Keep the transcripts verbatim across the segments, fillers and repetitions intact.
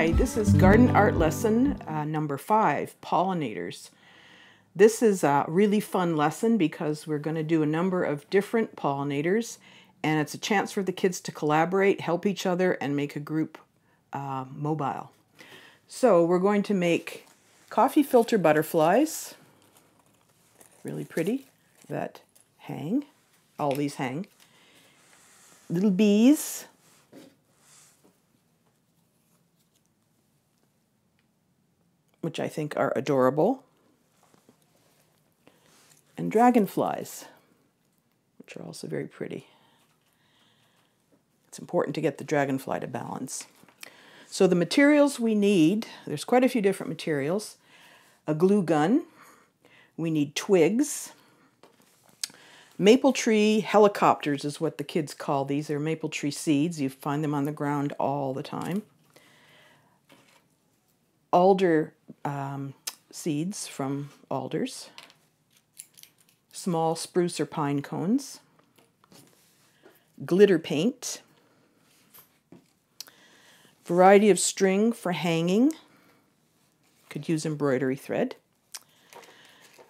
Hi, this is garden art lesson uh, number five, pollinators. This is a really fun lesson because we're going to do a number of different pollinators, and it's a chance for the kids to collaborate, help each other, and make a group uh, mobile. So we're going to make coffee filter butterflies, really pretty, that hang, all these hang, little bees, which I think are adorable, and dragonflies, which are also very pretty. It's important to get the dragonfly to balance. So the materials we need, there's quite a few different materials. A glue gun, we need twigs, maple tree helicopters is what the kids call these. They're maple tree seeds. You find them on the ground all the time. Alder um, seeds from alders, small spruce or pine cones, glitter paint, variety of string for hanging, could use embroidery thread,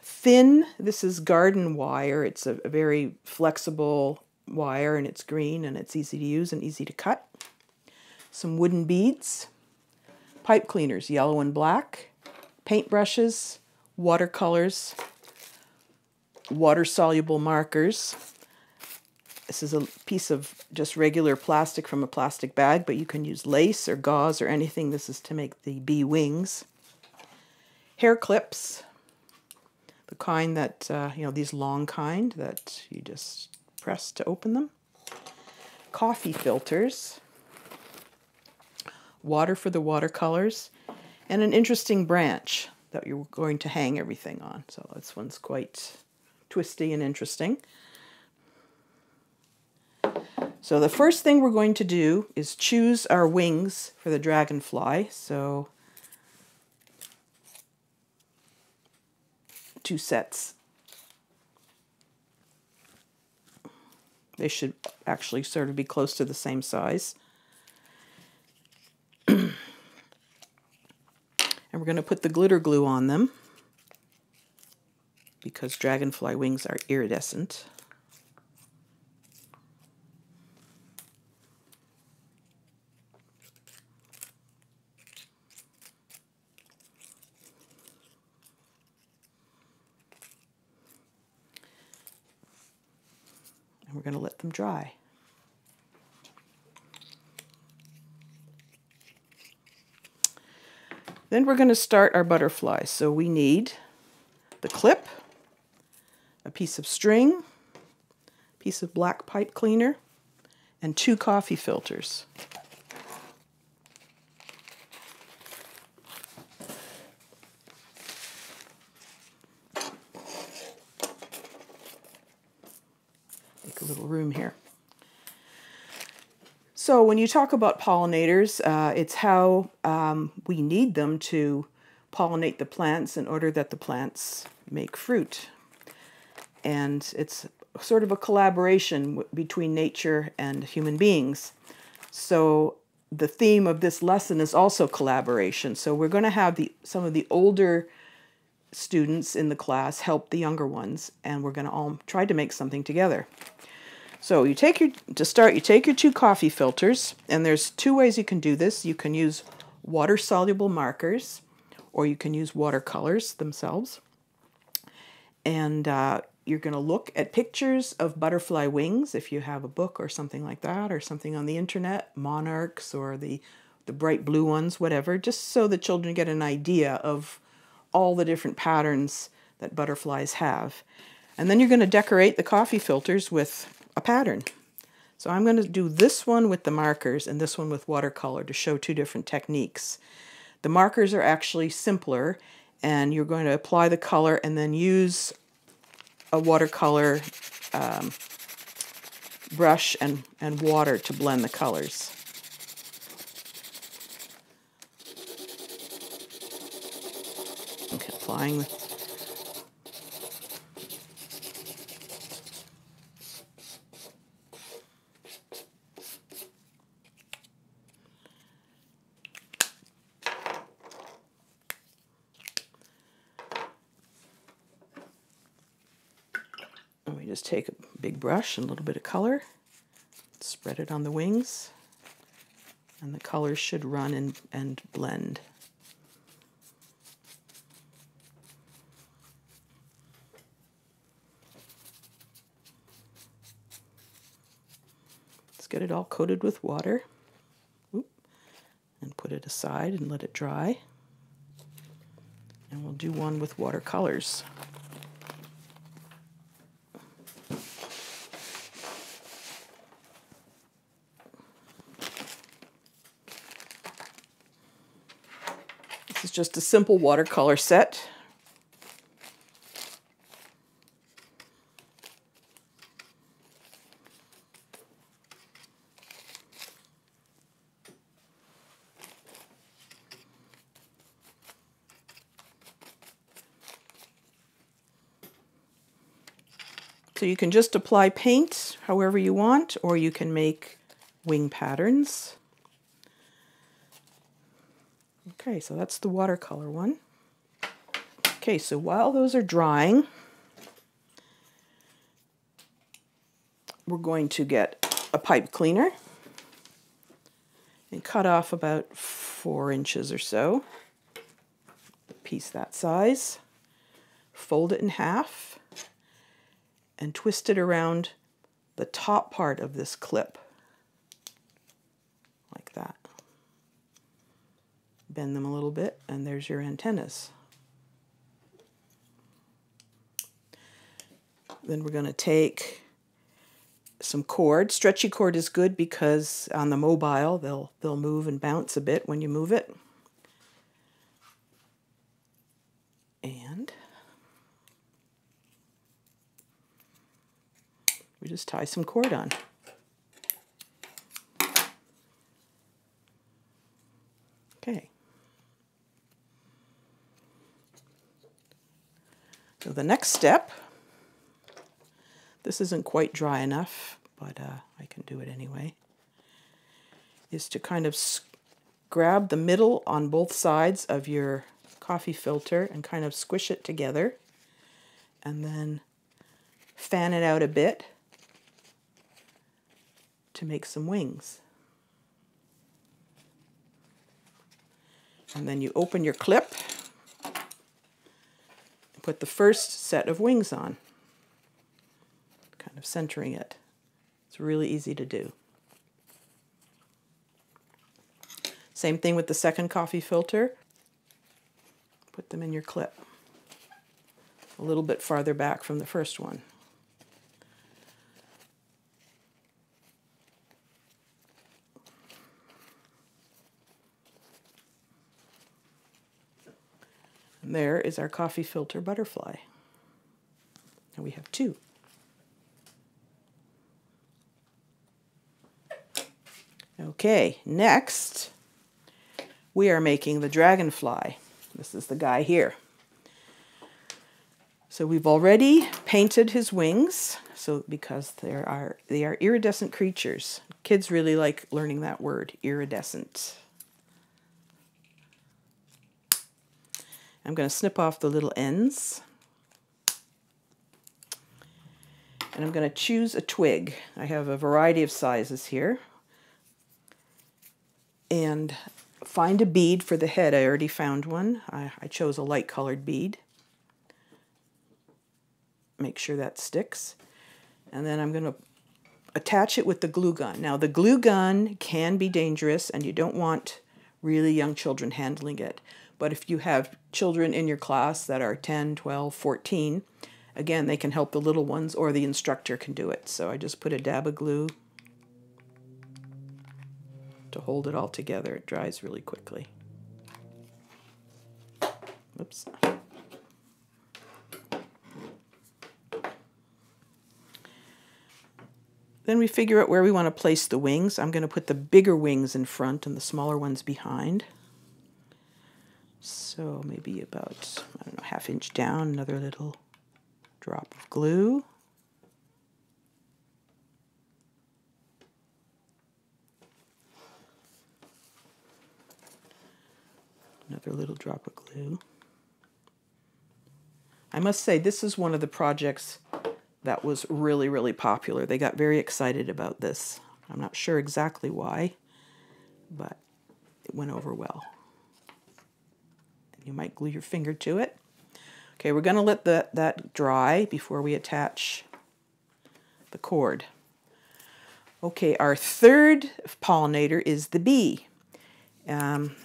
thin, this is garden wire, it's a, a very flexible wire and it's green and it's easy to use and easy to cut, some wooden beads, pipe cleaners, yellow and black, paint brushes, watercolors, water-soluble markers. This is a piece of just regular plastic from a plastic bag, but you can use lace or gauze or anything. This is to make the bee wings. Hair clips, the kind that, uh, you know, these long kind that you just press to open them. Coffee filters. Water for the watercolors, and an interesting branch that you're going to hang everything on. So this one's quite twisty and interesting. So the first thing we're going to do is choose our wings for the dragonfly. So two sets. They should actually sort of be close to the same size. And we're going to put the glitter glue on them because dragonfly wings are iridescent. And we're going to let them dry. Then we're going to start our butterflies. So we need the clip, a piece of string, a piece of black pipe cleaner, and two coffee filters. Make a little room here. So when you talk about pollinators, uh, it's how um, we need them to pollinate the plants in order that the plants make fruit. And it's sort of a collaboration between nature and human beings. So the theme of this lesson is also collaboration. So we're going to have the, some of the older students in the class help the younger ones, and we're going to all try to make something together. So you take your, to start, you take your two coffee filters, and there's two ways you can do this. You can use water-soluble markers, or you can use watercolors themselves. And uh, you're going to look at pictures of butterfly wings, if you have a book or something like that, or something on the internet, monarchs or the, the bright blue ones, whatever, just so the children get an idea of all the different patterns that butterflies have. And then you're going to decorate the coffee filters with a pattern. So I'm going to do this one with the markers and this one with watercolor to show two different techniques. The markers are actually simpler, and you're going to apply the color and then use a watercolor um, brush and, and water to blend the colors. Okay, applying the we just take a big brush and a little bit of color, spread it on the wings, and the colors should run and, and blend. Let's get it all coated with water. Oop. And put it aside and let it dry. And we'll do one with watercolors. This is just a simple watercolor set. So you can just apply paint however you want, or you can make wing patterns. Okay, so that's the watercolor one. Okay, so while those are drying, we're going to get a pipe cleaner and cut off about four inches or so, a piece that size, fold it in half, and twist it around the top part of this clip, like that. Bend them a little bit, and there's your antennas. Then we're going to take some cord. Stretchy cord is good because on the mobile, they'll, they'll move and bounce a bit when you move it. And we just tie some cord on. Okay. So the next step, this isn't quite dry enough, but uh, I can do it anyway, is to kind of grab the middle on both sides of your coffee filter and kind of squish it together, and then fan it out a bit to make some wings. And then you open your clip and put the first set of wings on, kind of centering it. It's really easy to do. Same thing with the second coffee filter. Put them in your clip a little bit farther back from the first one. There is our coffee filter butterfly. And we have two. Okay, next we are making the dragonfly. This is the guy here. So we've already painted his wings, so because there are they are iridescent creatures. Kids really like learning that word, iridescent. I'm going to snip off the little ends, and I'm going to choose a twig. I have a variety of sizes here, and find a bead for the head. I already found one. I, I chose a light colored bead. Make sure that sticks, and then I'm going to attach it with the glue gun. Now the glue gun can be dangerous, and you don't want really young children handling it. But if you have children in your class that are ten, twelve, fourteen, again, they can help the little ones, or the instructor can do it. So I just put a dab of glue to hold it all together. It dries really quickly. Oops. Then we figure out where we want to place the wings. I'm going to put the bigger wings in front and the smaller ones behind. So maybe about, I don't know, half inch down, another little drop of glue. Another little drop of glue. I must say, this is one of the projects that was really, really popular. They got very excited about this. I'm not sure exactly why, but it went over well. And you might glue your finger to it. Okay, we're going to let the, that dry before we attach the cord. Okay, our third pollinator is the bee. Um,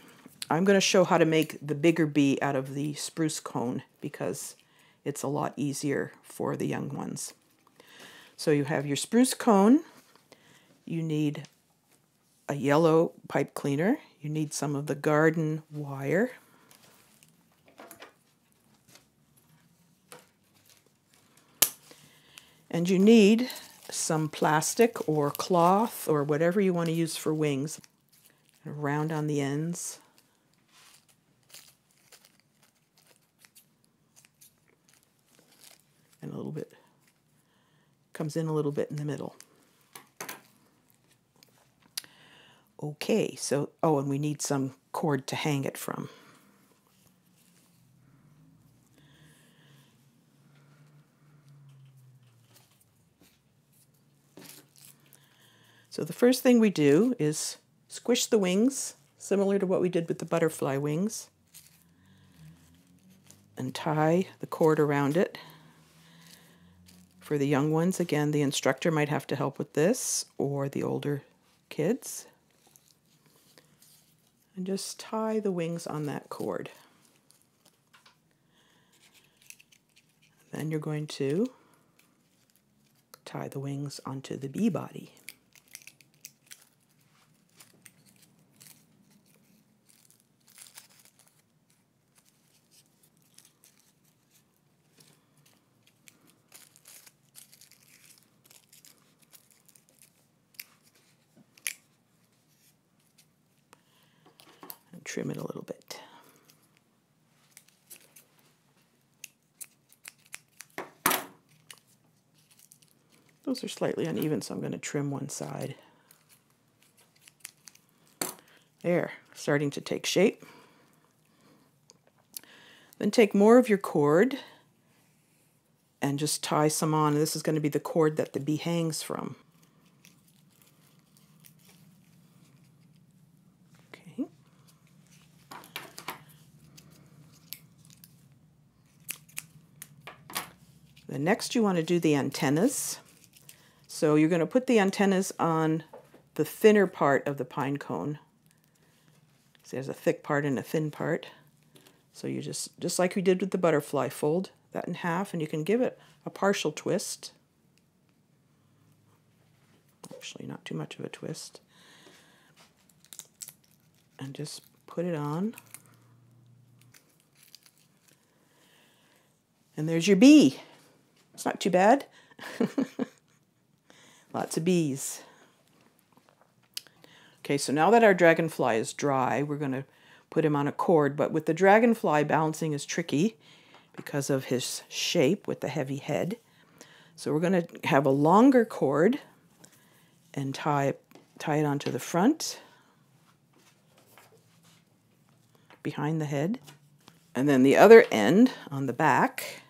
I'm going to show how to make the bigger bee out of the spruce cone because it's a lot easier for the young ones. So you have your spruce cone, you need a yellow pipe cleaner, you need some of the garden wire, and you need some plastic or cloth or whatever you want to use for wings. Round on the ends. And a little bit, comes in a little bit in the middle. Okay, so, oh, and we need some cord to hang it from. So the first thing we do is squish the wings, similar to what we did with the butterfly wings, and tie the cord around it. For the young ones, again, the instructor might have to help with this, or the older kids. And just tie the wings on that cord. Then you're going to tie the wings onto the bee body. Trim it a little bit. Those are slightly uneven, so I'm going to trim one side. There, starting to take shape. Then take more of your cord and just tie some on. This is going to be the cord that the bee hangs from. Next, you want to do the antennas. So you're going to put the antennas on the thinner part of the pine cone. See, there's a thick part and a thin part. So you just, just like we did with the butterfly, fold that in half, and you can give it a partial twist. Actually, not too much of a twist. And just put it on. And there's your bee. It's not too bad. Lots of bees. Okay, so now that our dragonfly is dry, we're going to put him on a cord. But with the dragonfly, balancing is tricky because of his shape with the heavy head. So we're going to have a longer cord and tie, tie it onto the front, behind the head. And then the other end on the back,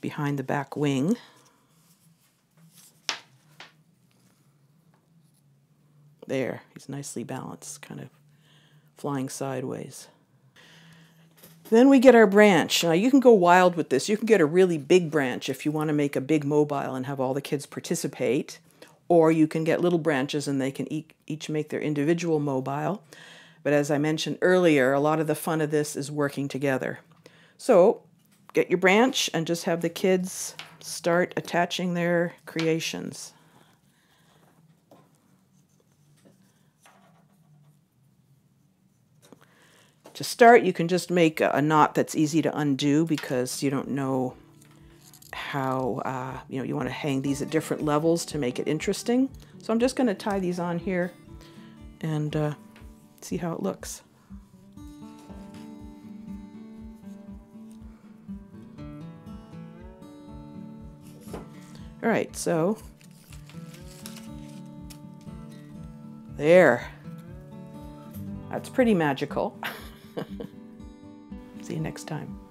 behind the back wing. There, he's nicely balanced, kind of flying sideways. Then we get our branch. Now you can go wild with this. You can get a really big branch if you want to make a big mobile and have all the kids participate, or you can get little branches and they can each make their individual mobile. But as I mentioned earlier, a lot of the fun of this is working together. So get your branch and just have the kids start attaching their creations. To start, you can just make a knot that's easy to undo because you don't know how, uh, you know, you want to hang these at different levels to make it interesting. So I'm just going to tie these on here and uh, see how it looks. All right, so there, that's pretty magical. See you next time.